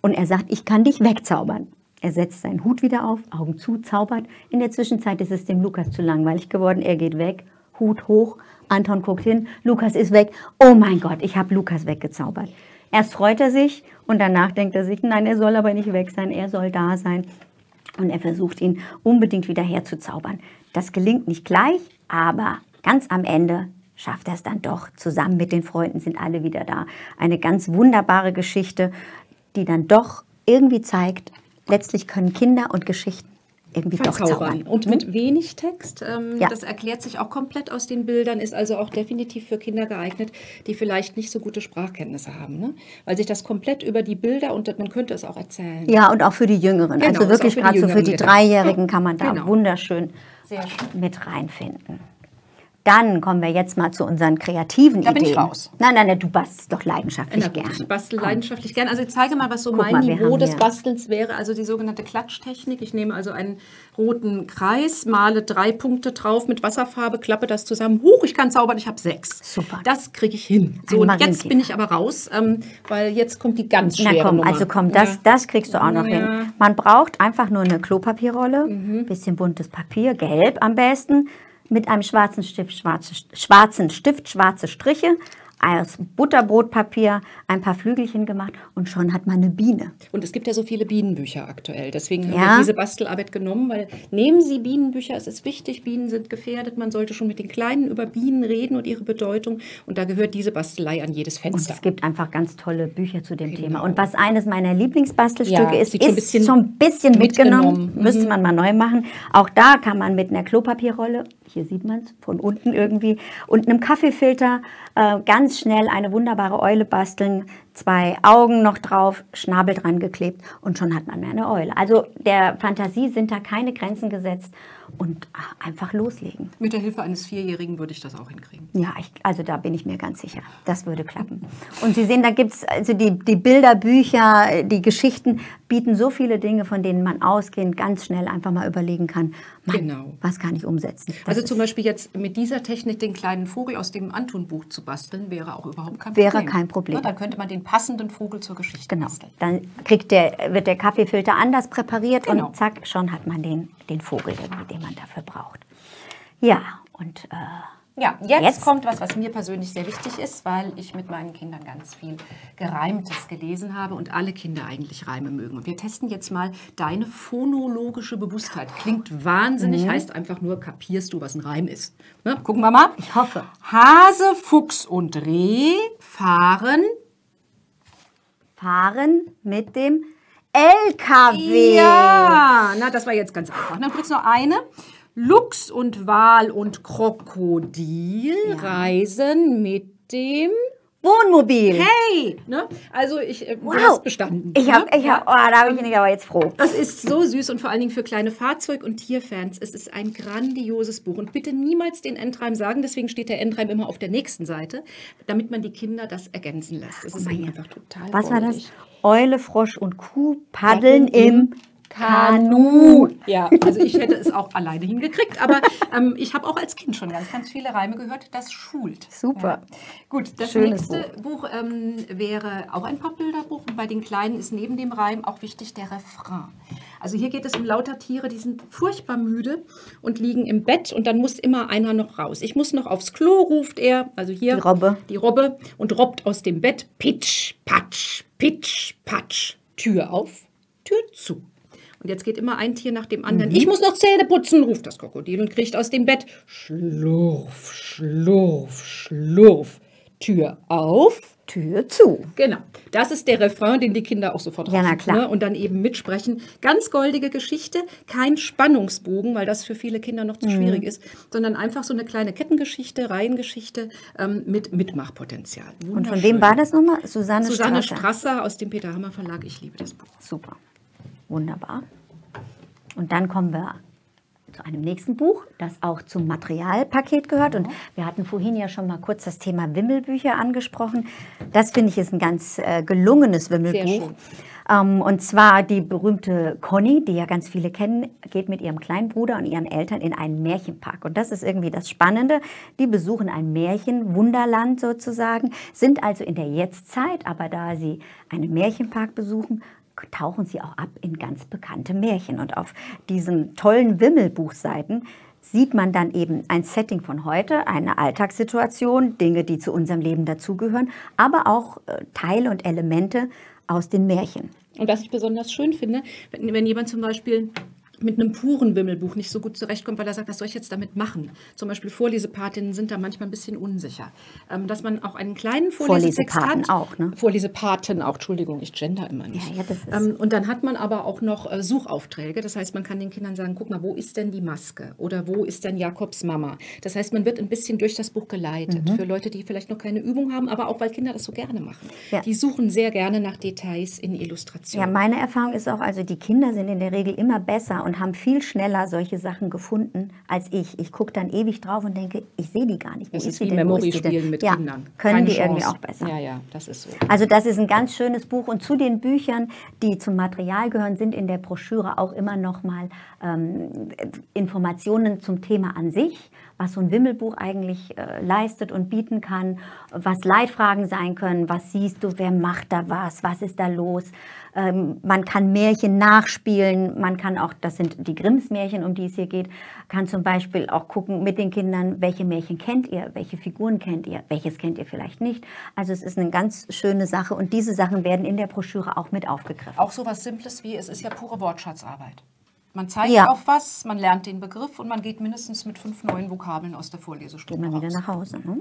Und er sagt, ich kann dich wegzaubern. Er setzt seinen Hut wieder auf, Augen zu, zaubert. In der Zwischenzeit ist es dem Lukas zu langweilig geworden. Er geht weg, Hut hoch. Anton guckt hin, Lukas ist weg. Oh mein Gott, ich habe Lukas weggezaubert. Erst freut er sich und danach denkt er sich, nein, er soll aber nicht weg sein, er soll da sein. Und er versucht, ihn unbedingt wieder herzuzaubern. Das gelingt nicht gleich, aber ganz am Ende schafft er es dann doch. Zusammen mit den Freunden sind alle wieder da. Eine ganz wunderbare Geschichte, die dann doch irgendwie zeigt, letztlich können Kinder und Geschichten irgendwie doch zaubern. Und mit wenig Text, das erklärt sich auch komplett aus den Bildern, ist also auch definitiv für Kinder geeignet, die vielleicht nicht so gute Sprachkenntnisse haben, ne? Weil sich das komplett über die Bilder, und man könnte es auch erzählen. Ja, und auch für die Jüngeren, genau, also wirklich gerade so für die Dreijährigen kann man da wunderschön mit reinfinden. Dann kommen wir jetzt mal zu unseren kreativen Ideen. Da bin ich raus. Nein, nein, du bastelst doch leidenschaftlich gern. Ich bastel leidenschaftlich gern. Also ich zeige mal, was so mein Niveau des Bastelns wäre. Also die sogenannte Klatschtechnik. Ich nehme also einen roten Kreis, male 3 Punkte drauf mit Wasserfarbe, klappe das zusammen. Huch, ich kann zaubern, ich habe 6. Super. Das kriege ich hin. So, und jetzt bin ich aber raus, weil jetzt kommt die ganz schwere Nummer. Also komm, das kriegst du auch noch hin. Man braucht einfach nur eine Klopapierrolle, ein bisschen buntes Papier, gelb am besten. Mit einem schwarzen Stift, schwarze Striche, aus Butterbrotpapier, ein paar Flügelchen gemacht und schon hat man eine Biene. Und es gibt ja so viele Bienenbücher aktuell, deswegen haben wir diese Bastelarbeit genommen, weil nehmen Sie Bienenbücher, es ist wichtig, Bienen sind gefährdet, man sollte schon mit den Kleinen über Bienen reden und ihre Bedeutung, und da gehört diese Bastelei an jedes Fenster. Und es gibt einfach ganz tolle Bücher zu dem Thema, und was eines meiner Lieblingsbastelstücke ist schon ein bisschen mitgenommen. Müsste man mal neu machen. Auch da kann man mit einer Klopapierrolle, hier sieht man es von unten irgendwie, und einem Kaffeefilter ganz schnell eine wunderbare Eule basteln, 2 Augen noch drauf, Schnabel dran geklebt und schon hat man eine Eule. Also der Fantasie sind da keine Grenzen gesetzt und einfach loslegen. Mit der Hilfe eines 4-Jährigen würde ich das auch hinkriegen. Ja, also da bin ich mir ganz sicher, das würde klappen. Und Sie sehen, da gibt es also die Bilderbücher, die Geschichten bieten so viele Dinge, von denen man ausgehend ganz schnell einfach mal überlegen kann, was kann ich umsetzen. Das also zum Beispiel jetzt mit dieser Technik den kleinen Vogel aus dem Anton-Buch zu basteln, wäre auch überhaupt kein Problem. Ja, dann könnte man den passenden Vogel zur Geschichte basteln. Dann wird der Kaffeefilter anders präpariert und zack, schon hat man den Vogel, den man dafür braucht. Ja, und jetzt kommt was mir persönlich sehr wichtig ist, weil ich mit meinen Kindern ganz viel Gereimtes gelesen habe und alle Kinder eigentlich Reime mögen. Und wir testen jetzt mal deine phonologische Bewusstheit. Klingt wahnsinnig, heißt einfach nur, kapierst du, was ein Reim ist. Ne? Gucken wir mal. Ich hoffe. Hase, Fuchs und Reh fahren mit dem LKW. Ja, na, das war jetzt ganz einfach. Dann gibt es noch eine. Luchs und Wal und Krokodil reisen mit dem Wohnmobil. Hey! Ne? Also du hast bestanden. Da bin ich aber jetzt froh. Das ist so süß und vor allen Dingen für kleine Fahrzeug- und Tierfans. Es ist ein grandioses Buch. Und bitte niemals den Endreim sagen, deswegen steht der Endreim immer auf der nächsten Seite, damit man die Kinder das ergänzen lässt. Es ist einfach total. Was war das? Eule, Frosch und Kuh paddeln im Kanu. Ja, also ich hätte es auch alleine hingekriegt, aber ich habe auch als Kind schon ganz, ganz viele Reime gehört. Das schult. Super. Ja. Gut, das nächste Buch wäre auch ein Pappbilderbuch. Und bei den Kleinen ist neben dem Reim auch wichtig der Refrain. Also hier geht es um lauter Tiere, die sind furchtbar müde und liegen im Bett und dann muss immer einer noch raus. Ich muss noch aufs Klo, ruft er, also hier die Robbe, und robbt aus dem Bett. Pitsch, patsch, pitsch, patsch. Tür auf, Tür zu. Und jetzt geht immer ein Tier nach dem anderen. Mhm. Ich muss noch Zähne putzen, ruft das Krokodil und kriecht aus dem Bett. Schlurf, schlurf, schlurf. Tür auf, Tür zu. Genau. Das ist der Refrain, den die Kinder auch sofort rausnehmen, klar. Und dann eben mitsprechen. Ganz goldige Geschichte, kein Spannungsbogen, weil das für viele Kinder noch zu schwierig ist, sondern einfach so eine kleine Kettengeschichte, Reihengeschichte mit Mitmachpotenzial. Und von wem war das nochmal? Susanne Strasser aus dem Peter Hammer Verlag. Ich liebe das Buch. Super. Wunderbar. Und dann kommen wir zu einem nächsten Buch, das auch zum Materialpaket gehört. Und wir hatten vorhin ja schon mal kurz das Thema Wimmelbücher angesprochen. Das finde ich ist ein ganz gelungenes Wimmelbuch. Und zwar die berühmte Conny, die ja ganz viele kennen, geht mit ihrem kleinen Bruder und ihren Eltern in einen Märchenpark. Und das ist irgendwie das Spannende. Die besuchen ein Märchenwunderland sozusagen, sind also in der Jetztzeit, aber da sie einen Märchenpark besuchen, tauchen sie auch ab in ganz bekannte Märchen. Und auf diesen tollen Wimmelbuchseiten sieht man dann eben ein Setting von heute, eine Alltagssituation, Dinge, die zu unserem Leben dazugehören, aber auch Teile und Elemente aus den Märchen. Und was ich besonders schön finde, wenn jemand zum Beispiel mit einem puren Wimmelbuch nicht so gut zurechtkommt, weil er sagt, was soll ich jetzt damit machen? Zum Beispiel Vorlesepatinnen sind da manchmal ein bisschen unsicher. Dass man auch einen kleinen Vorlesetext hat. Vorlesepaten auch, Entschuldigung, ich gender immer nicht. Ja, das ist und dann hat man aber auch noch Suchaufträge. Das heißt, man kann den Kindern sagen, guck mal, wo ist denn die Maske? Oder wo ist denn Jakobs Mama? Das heißt, man wird ein bisschen durch das Buch geleitet. Mhm. Für Leute, die vielleicht noch keine Übung haben, aber auch, weil Kinder das so gerne machen. Ja. Die suchen sehr gerne nach Details in Illustrationen. Ja, meine Erfahrung ist auch, also die Kinder sind in der Regel immer besser und haben viel schneller solche Sachen gefunden als ich. Ich gucke dann ewig drauf und denke, ich sehe die gar nicht. Das ist wie Memory-Spielen mit Kindern. Können die irgendwie auch besser. Ja, ja, das ist so. Also das ist ein ganz schönes Buch. Und zu den Büchern, die zum Material gehören, sind in der Broschüre auch immer noch mal Informationen zum Thema an sich, was so ein Wimmelbuch eigentlich leistet und bieten kann, was Leitfragen sein können, was siehst du, wer macht da was ist da los. Man kann Märchen nachspielen, man kann auch, das sind die Grimms Märchen, um die es hier geht, kann zum Beispiel auch gucken mit den Kindern, welche Märchen kennt ihr, welche Figuren kennt ihr, welches kennt ihr vielleicht nicht. Also es ist eine ganz schöne Sache und diese Sachen werden in der Broschüre auch mit aufgegriffen. Auch so was Simples wie, es ist ja pure Wortschatzarbeit. Man zeigt auf was, man lernt den Begriff und man geht mindestens mit 5 neuen Vokabeln aus der Vorlesestunde raus. Geht man wieder nach Hause, ne?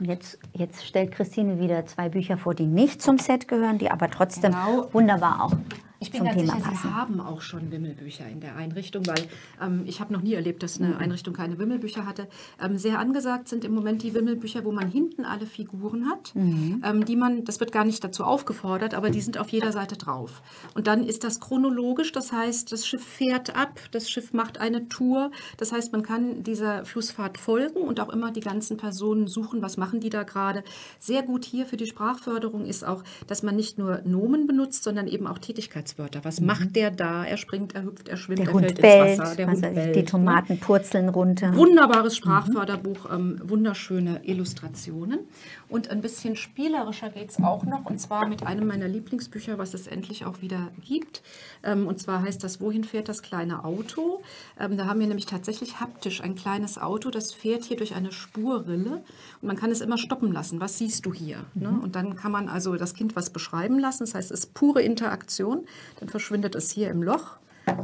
Und jetzt stellt Christine wieder 2 Bücher vor, die nicht zum Set gehören, die aber trotzdem wunderbar auch. Ich bin ganz sicher, Sie haben auch schon Wimmelbücher in der Einrichtung, weil ich habe noch nie erlebt, dass eine Einrichtung keine Wimmelbücher hatte. Sehr angesagt sind im Moment die Wimmelbücher, wo man hinten alle Figuren hat, die man, das wird gar nicht dazu aufgefordert, aber die sind auf jeder Seite drauf. Und dann ist das chronologisch, das heißt, das Schiff fährt ab, das Schiff macht eine Tour, das heißt, man kann dieser Flussfahrt folgen und auch immer die ganzen Personen suchen, was machen die da gerade. Sehr gut hier für die Sprachförderung ist auch, dass man nicht nur Nomen benutzt, sondern eben auch Tätigkeitswörter. Was macht der da? Er springt, er hüpft, er schwimmt, er fällt ins Wasser. Der Hund bellt. Die Tomaten purzeln runter. Wunderbares Sprachförderbuch, wunderschöne Illustrationen. Und ein bisschen spielerischer geht es auch noch. Und zwar mit einem meiner Lieblingsbücher, was es endlich auch wieder gibt. Und zwar heißt das, wohin fährt das kleine Auto? Da haben wir nämlich tatsächlich haptisch ein kleines Auto, das fährt hier durch eine Spurrille. Und man kann es immer stoppen lassen. Was siehst du hier? Ne? Und dann kann man also das Kind was beschreiben lassen. Das heißt, es ist pure Interaktion. Dann verschwindet es hier im Loch,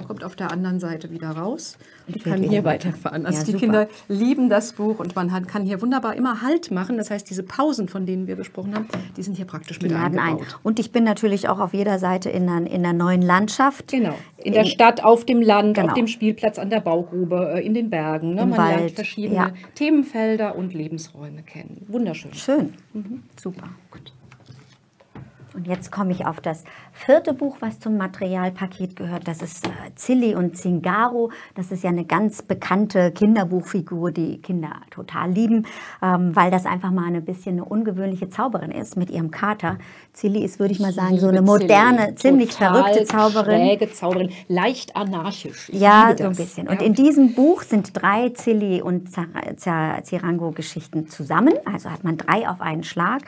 kommt auf der anderen Seite wieder raus und kann hier weiterfahren. Also ja, die Kinder lieben das Buch und man kann hier wunderbar immer Halt machen. Das heißt, diese Pausen, von denen wir gesprochen haben, die sind hier praktisch mit eingebaut. Und ich bin natürlich auch auf jeder Seite in einer neuen Landschaft. Genau, in der Stadt, auf dem Land, auf dem Spielplatz, an der Baugrube, in den Bergen. Ne? Man lernt verschiedene Themenfelder und Lebensräume kennen. Wunderschön. Schön, super, gut. Und jetzt komme ich auf das vierte Buch, was zum Materialpaket gehört. Das ist Zilli und Zingaro. Das ist ja eine ganz bekannte Kinderbuchfigur, die Kinder total lieben, weil das einfach mal ein bisschen eine ungewöhnliche Zauberin ist mit ihrem Kater. Zilli ist, würde ich mal sagen, so eine moderne, ziemlich verrückte Zauberin. Schräge Zauberin, leicht anarchisch. Ja, so ein bisschen. Und in diesem Buch sind 3 Zilli- und Zirango-Geschichten zusammen. Also hat man 3 auf einen Schlag.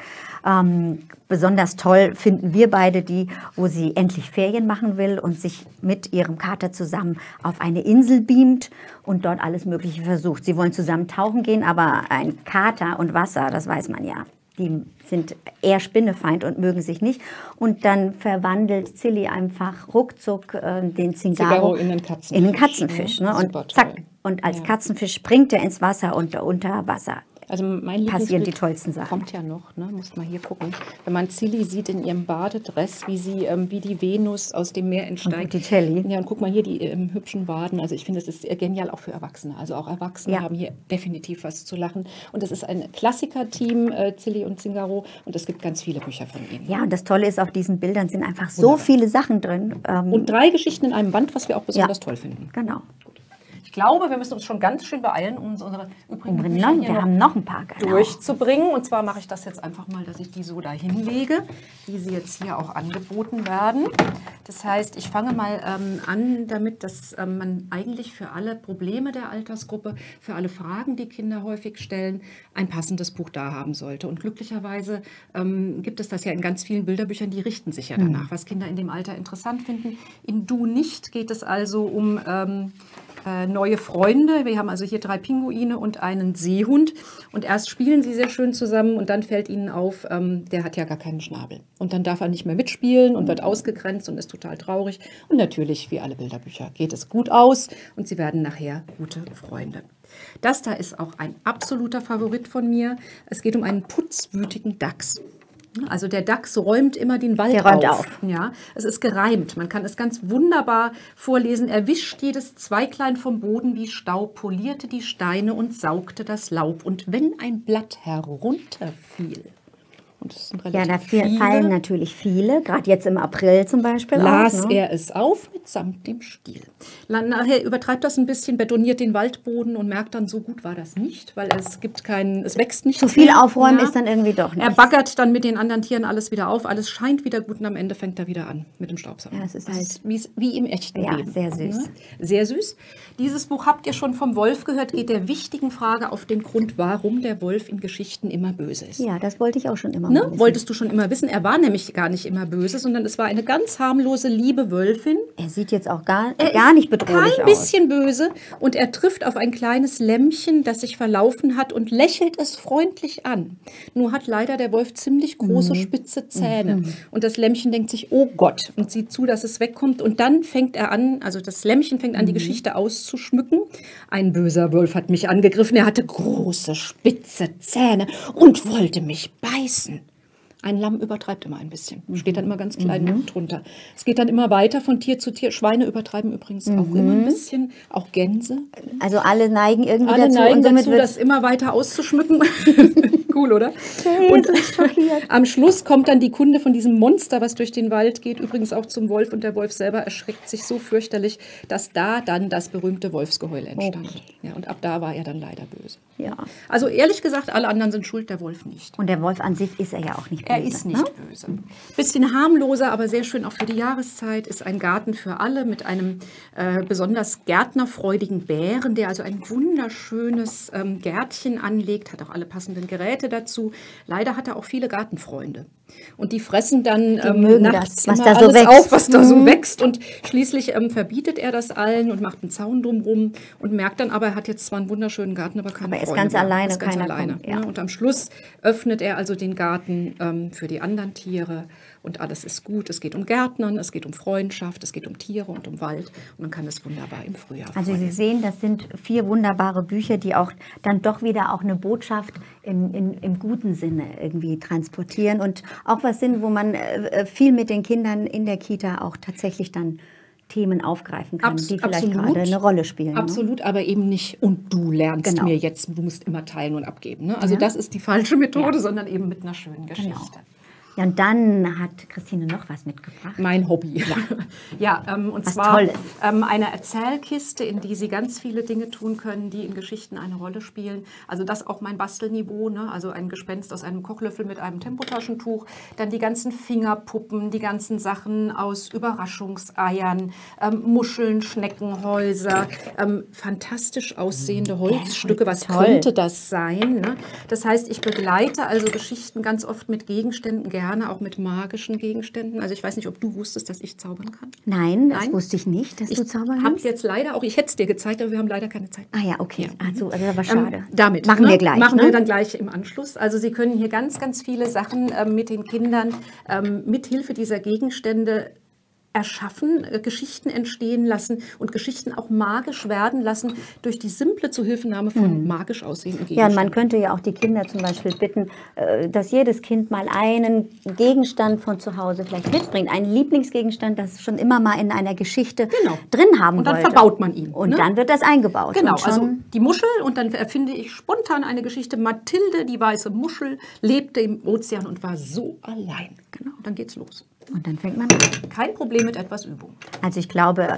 Besonders toll finden wir beide die, wo sie endlich Ferien machen will und sich mit ihrem Kater zusammen auf eine Insel beamt und dort alles Mögliche versucht. Sie wollen zusammen tauchen gehen, aber ein Kater und Wasser, das weiß man ja, die sind eher Spinnefeind und mögen sich nicht. Und dann verwandelt Zilli einfach ruckzuck den Zingaro in den Katzenfisch. In den Katzenfisch, ne? Und zack, und als Katzenfisch springt er ins Wasser und unter Wasser. Also mein passieren die tollsten Sachen. Kommt ja noch, ne? Muss man hier gucken. Wenn man Zilli sieht in ihrem Badedress, wie sie wie die Venus aus dem Meer entsteigt. Und die Telly. Ja, und guck mal hier die hübschen Waden. Also ich finde, das ist genial auch für Erwachsene. Also auch Erwachsene haben hier definitiv was zu lachen. Und das ist ein Klassiker-Team, Zilli und Zingaro. Und es gibt ganz viele Bücher von ihnen. Ja, und das Tolle ist, auf diesen Bildern sind einfach so viele Sachen drin. Und 3 Geschichten in einem Band, was wir auch besonders toll finden. Genau. Ich glaube, wir müssen uns schon ganz schön beeilen, um unsere übrigen Bücher wir haben noch ein paar durchzubringen. Und zwar mache ich das jetzt einfach mal, dass ich die so dahin lege, wie sie jetzt hier auch angeboten werden. Das heißt, ich fange mal an damit, dass man eigentlich für alle Probleme der Altersgruppe, für alle Fragen, die Kinder häufig stellen, ein passendes Buch da haben sollte. Und glücklicherweise gibt es das ja in ganz vielen Bilderbüchern, die richten sich ja danach, was Kinder in dem Alter interessant finden. In Du nicht geht es also um neue Freunde. Wir haben also hier 3 Pinguine und einen Seehund. Und erst spielen sie sehr schön zusammen und dann fällt ihnen auf, der hat ja gar keinen Schnabel. Und dann darf er nicht mehr mitspielen und wird ausgegrenzt und ist total traurig. Und natürlich, wie alle Bilderbücher, geht es gut aus und sie werden nachher gute Freunde. Das da ist auch ein absoluter Favorit von mir. Es geht um einen putzwütigen Dachs. Also der Dachs räumt immer den Wald auf. Ja, es ist gereimt. Man kann es ganz wunderbar vorlesen. Er wischt jedes Zweiglein vom Boden wie Staub, polierte die Steine und saugte das Laub. Und wenn ein Blatt herunterfiel... Und das sind relativ viele. Fallen natürlich viele, gerade jetzt im April zum Beispiel. Las er es auf mitsamt dem Stiel. Nachher übertreibt das ein bisschen, betoniert den Waldboden und merkt dann, so gut war das nicht, weil es gibt keinen, es wächst nicht. Zu viel aufräumen ist dann irgendwie doch nicht. Er baggert dann mit den anderen Tieren alles wieder auf, alles scheint wieder gut und am Ende fängt er wieder an mit dem Staubsauger. Ja, es ist halt wie im echten Leben. Sehr süß. Sehr süß. Dieses Buch habt ihr schon vom Wolf gehört, geht der wichtigen Frage auf den Grund, warum der Wolf in Geschichten immer böse ist. Ja, das wollte ich auch schon immer. Ne? Wolltest du schon immer wissen. Er war nämlich gar nicht immer böse, sondern es war eine ganz harmlose, liebe Wölfin. Er sieht jetzt auch gar nicht bedrohlich aus. Kein bisschen böse. Und er trifft auf ein kleines Lämmchen, das sich verlaufen hat und lächelt es freundlich an. Nur hat leider der Wolf ziemlich große, spitze Zähne. Und das Lämmchen denkt sich, oh Gott, und sieht zu, dass es wegkommt. Und dann fängt er an, also das Lämmchen fängt an, die Geschichte auszuschmücken. Ein böser Wolf hat mich angegriffen. Er hatte große, spitze Zähne und wollte mich beißen. Ein Lamm übertreibt immer ein bisschen. Steht dann immer ganz klein drunter. Es geht dann immer weiter von Tier zu Tier. Schweine übertreiben übrigens auch immer ein bisschen. Auch Gänse. Also alle neigen irgendwie dazu. Alle neigen dazu, das immer weiter auszuschmücken. Cool, oder? Hey, und am Schluss kommt dann die Kunde von diesem Monster, was durch den Wald geht, übrigens auch zum Wolf. Und der Wolf selber erschreckt sich so fürchterlich, dass da dann das berühmte Wolfsgeheul entstand. Ja, und ab da war er dann leider böse. Ja. Also ehrlich gesagt, alle anderen sind schuld, der Wolf nicht. Und der Wolf an sich ist er ja auch nicht böse. Er ist nicht böse. Bisschen harmloser, aber sehr schön auch für die Jahreszeit, ist ein Garten für alle mit einem besonders gärtnerfreudigen Bären, der also ein wunderschönes Gärtchen anlegt, hat auch alle passenden Geräte dazu. Leider hat er auch viele Gartenfreunde. Und die fressen dann nachts immer alles auf, was da so wächst. Und schließlich verbietet er das allen und macht einen Zaun drumherum und merkt dann aber, er hat jetzt zwar einen wunderschönen Garten, aber keine Freunde. Aber er ist ganz alleine, keiner kommt. Und am Schluss öffnet er also den Garten für die anderen Tiere und alles ist gut. Es geht um Gärtnern, es geht um Freundschaft, es geht um Tiere und um Wald. Und man kann das wunderbar im Frühjahr vorlesen. Also Sie sehen, das sind 4 wunderbare Bücher, die auch dann doch wieder auch eine Botschaft im guten Sinne irgendwie transportieren und auch was sind, wo man viel mit den Kindern in der Kita auch tatsächlich dann Themen aufgreifen kann, die vielleicht gerade eine Rolle spielen. Absolut, ne? Aber eben nicht, und du lernst mir jetzt, du musst immer teilen und abgeben. Ne? Also das ist die falsche Methode, sondern eben mit einer schönen Geschichte. Ja, und dann hat Christine noch was mitgebracht. Mein Hobby. Ja, und was zwar eine Erzählkiste, in die Sie ganz viele Dinge tun können, die in Geschichten eine Rolle spielen. Also das auch mein Bastelniveau, ne? Also ein Gespenst aus einem Kochlöffel mit einem Tempotaschentuch. Dann die ganzen Fingerpuppen, die ganzen Sachen aus Überraschungseiern, Muscheln, Schneckenhäuser, fantastisch aussehende Holzstücke. Was könnte das sein? Ne? Das heißt, ich begleite also Geschichten ganz oft mit Gegenständen, gerne auch mit magischen Gegenständen. Also ich weiß nicht, ob du wusstest, dass ich zaubern kann. Nein, das wusste ich nicht, dass du zaubern kannst. Jetzt leider auch, ich hätte es dir gezeigt, aber wir haben leider keine Zeit. Ah ja, okay. Ja. Also das war schade. Damit machen wir gleich. Machen wir dann gleich im Anschluss. Also Sie können hier ganz, ganz viele Sachen mit den Kindern mithilfe dieser Gegenstände erschaffen, Geschichten entstehen lassen und Geschichten auch magisch werden lassen durch die simple Zuhilfenahme von magisch aussehenden Gegenständen. Ja, man könnte ja auch die Kinder zum Beispiel bitten, dass jedes Kind mal einen Gegenstand von zu Hause vielleicht mitbringt, einen Lieblingsgegenstand, das schon immer mal in einer Geschichte drin haben wollte. Und dann verbaut man ihn. Und dann wird das eingebaut. Genau, also die Muschel, und dann erfinde ich spontan eine Geschichte. Mathilde, die weiße Muschel, lebte im Ozean und war so allein. Genau, dann geht's los. Und dann fängt man an. Kein Problem mit etwas Übung. Also ich glaube,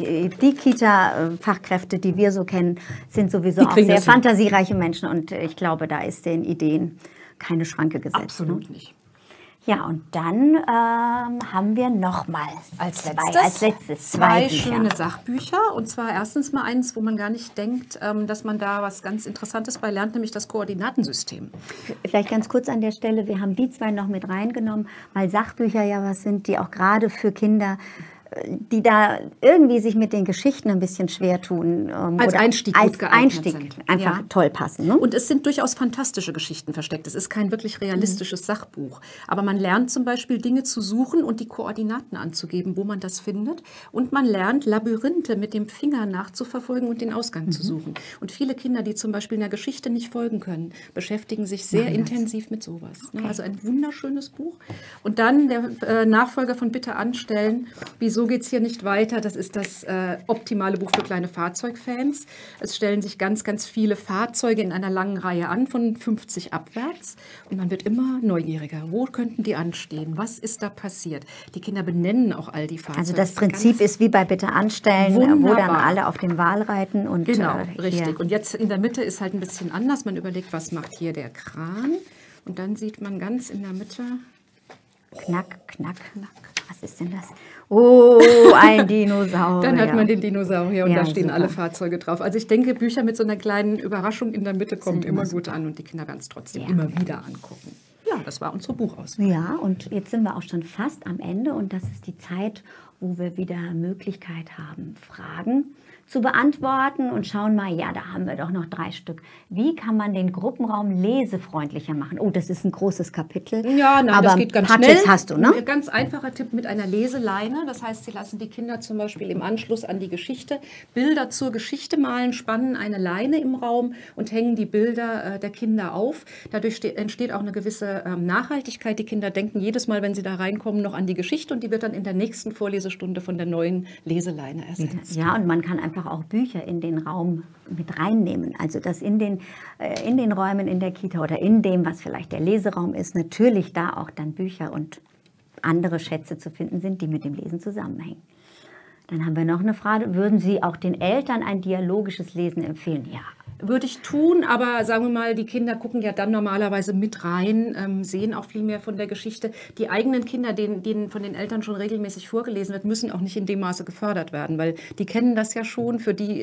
die Kita-Fachkräfte, die wir so kennen, sind sowieso auch sehr fantasiereiche Menschen. Und ich glaube, da ist den Ideen keine Schranke gesetzt. Absolut nicht. Ja, und dann haben wir nochmal als letztes zwei schöne Sachbücher. Und zwar erstens mal eins, wo man gar nicht denkt, dass man da was ganz Interessantes bei lernt, nämlich das Koordinatensystem. Vielleicht ganz kurz an der Stelle, wir haben die zwei noch mit reingenommen, weil Sachbücher ja was sind, die auch gerade für Kinder, die da irgendwie sich mit den Geschichten ein bisschen schwer tun. Als Einstieg gut geeignet sind. Einfach toll passen. Ne? Und es sind durchaus fantastische Geschichten versteckt. Es ist kein wirklich realistisches Sachbuch. Aber man lernt zum Beispiel Dinge zu suchen und die Koordinaten anzugeben, wo man das findet. Und man lernt Labyrinthe mit dem Finger nachzuverfolgen und den Ausgang zu suchen. Und viele Kinder, die zum Beispiel einer Geschichte nicht folgen können, beschäftigen sich sehr intensiv mit sowas. Okay. Also ein wunderschönes Buch. Und dann der Nachfolger von Bitte anstellen, wieso so geht es hier nicht weiter. Das ist das optimale Buch für kleine Fahrzeugfans. Es stellen sich ganz, ganz viele Fahrzeuge in einer langen Reihe an, von 50 abwärts. Und man wird immer neugieriger. Wo könnten die anstehen? Was ist da passiert? Die Kinder benennen auch all die Fahrzeuge. Also das Prinzip ist wie bei Bitte anstellen, wo dann alle auf den Wal reiten. Und, genau, richtig. Und jetzt in der Mitte ist halt ein bisschen anders. Man überlegt, was macht hier der Kran? Und dann sieht man ganz in der Mitte... Knack, knack, knack. Was ist denn das? Oh, ein Dinosaurier. Dann hat man den Dinosaurier und da stehen alle Fahrzeuge drauf. Also ich denke, Bücher mit so einer kleinen Überraschung in der Mitte kommen immer gut an und die Kinder werden es trotzdem immer wieder angucken. Ja, das war unsere Buchauswahl. Ja, und jetzt sind wir auch schon fast am Ende und das ist die Zeit, wo wir wieder Möglichkeit haben, Fragen zu beantworten und schauen mal, ja, da haben wir doch noch 3 Stück. Wie kann man den Gruppenraum lesefreundlicher machen? Oh, das ist ein großes Kapitel. Ja, nein, aber das geht ganz schnell. Hast du, ne? Ein ganz einfacher Tipp mit einer Leseleine. Das heißt, Sie lassen die Kinder zum Beispiel im Anschluss an die Geschichte Bilder zur Geschichte malen, spannen eine Leine im Raum und hängen die Bilder der Kinder auf. Dadurch entsteht auch eine gewisse Nachhaltigkeit. Die Kinder denken jedes Mal, wenn sie da reinkommen, noch an die Geschichte und die wird dann in der nächsten Vorlesestunde von der neuen Leseleine ersetzt. Ja, und man kann einfach auch Bücher in den Raum mit reinnehmen. Also dass in den Räumen in der Kita oder in dem, was vielleicht der Leseraum ist, natürlich da auch dann Bücher und andere Schätze zu finden sind, die mit dem Lesen zusammenhängen. Dann haben wir noch eine Frage. Würden Sie auch den Eltern ein dialogisches Lesen empfehlen? Ja. Würde ich tun, aber sagen wir mal, die Kinder gucken ja dann normalerweise mit rein, sehen auch viel mehr von der Geschichte. Die eigenen Kinder, denen von den Eltern schon regelmäßig vorgelesen wird, müssen auch nicht in dem Maße gefördert werden, weil die kennen das ja schon. Für die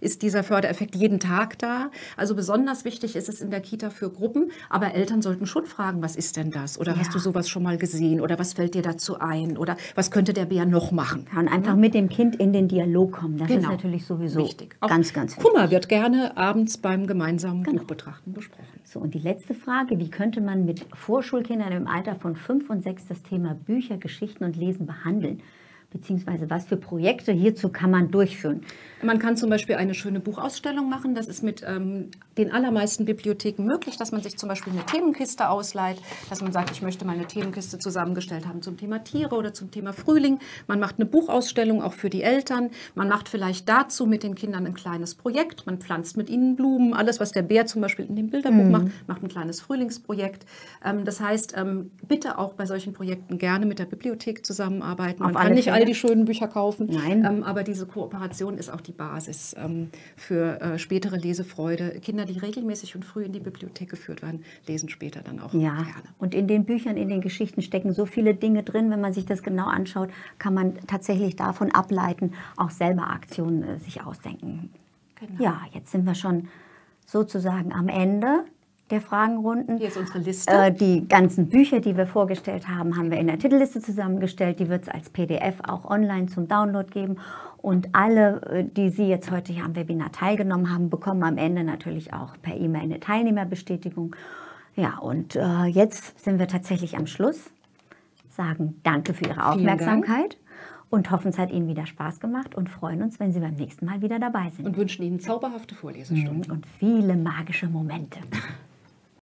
ist dieser Fördereffekt jeden Tag da. Also besonders wichtig ist es in der Kita für Gruppen, aber Eltern sollten schon fragen, was ist denn das? Oder hast du sowas schon mal gesehen? Oder was fällt dir dazu ein? Oder was könnte der Bär noch machen? Und einfach mit dem Kind in den Dialog kommen. Das ist natürlich sowieso wichtig. Auch ganz, ganz wichtig. Kummer wird gerne abends beim gemeinsamen Buchbetrachten besprochen. So, und die letzte Frage, wie könnte man mit Vorschulkindern im Alter von 5 und 6 das Thema Bücher, Geschichten und Lesen behandeln? beziehungsweise was für Projekte hierzu kann man durchführen? Man kann zum Beispiel eine schöne Buchausstellung machen. Das ist mit den allermeisten Bibliotheken möglich, dass man sich zum Beispiel eine Themenkiste ausleiht, dass man sagt, ich möchte meine Themenkiste zusammengestellt haben zum Thema Tiere oder zum Thema Frühling. Man macht eine Buchausstellung auch für die Eltern. Man macht vielleicht dazu mit den Kindern ein kleines Projekt. Man pflanzt mit ihnen Blumen. Alles, was der Bär zum Beispiel in dem Bilderbuch macht ein kleines Frühlingsprojekt. Das heißt, bitte auch bei solchen Projekten gerne mit der Bibliothek zusammenarbeiten. Man kann nicht all die schönen Bücher kaufen, aber diese Kooperation ist auch die Basis für spätere Lesefreude. Kinder, die regelmäßig und früh in die Bibliothek geführt werden, lesen später dann auch gerne. Und in den Büchern, in den Geschichten stecken so viele Dinge drin. Wenn man sich das genau anschaut, kann man tatsächlich davon ableiten, auch selber Aktionen sich ausdenken. Genau. Ja, jetzt sind wir schon sozusagen am Ende der Fragenrunden. Hier ist unsere Liste. Die ganzen Bücher, die wir vorgestellt haben, haben wir in der Titelliste zusammengestellt. Die wird es als PDF auch online zum Download geben. Und alle, die Sie jetzt heute hier am Webinar teilgenommen haben, bekommen am Ende natürlich auch per E-Mail eine Teilnehmerbestätigung. Ja, und jetzt sind wir tatsächlich am Schluss. Sagen danke für Ihre Aufmerksamkeit. Und hoffen, es hat Ihnen wieder Spaß gemacht und freuen uns, wenn Sie beim nächsten Mal wieder dabei sind. Und wünschen Ihnen zauberhafte Vorlesestunden. Und viele magische Momente.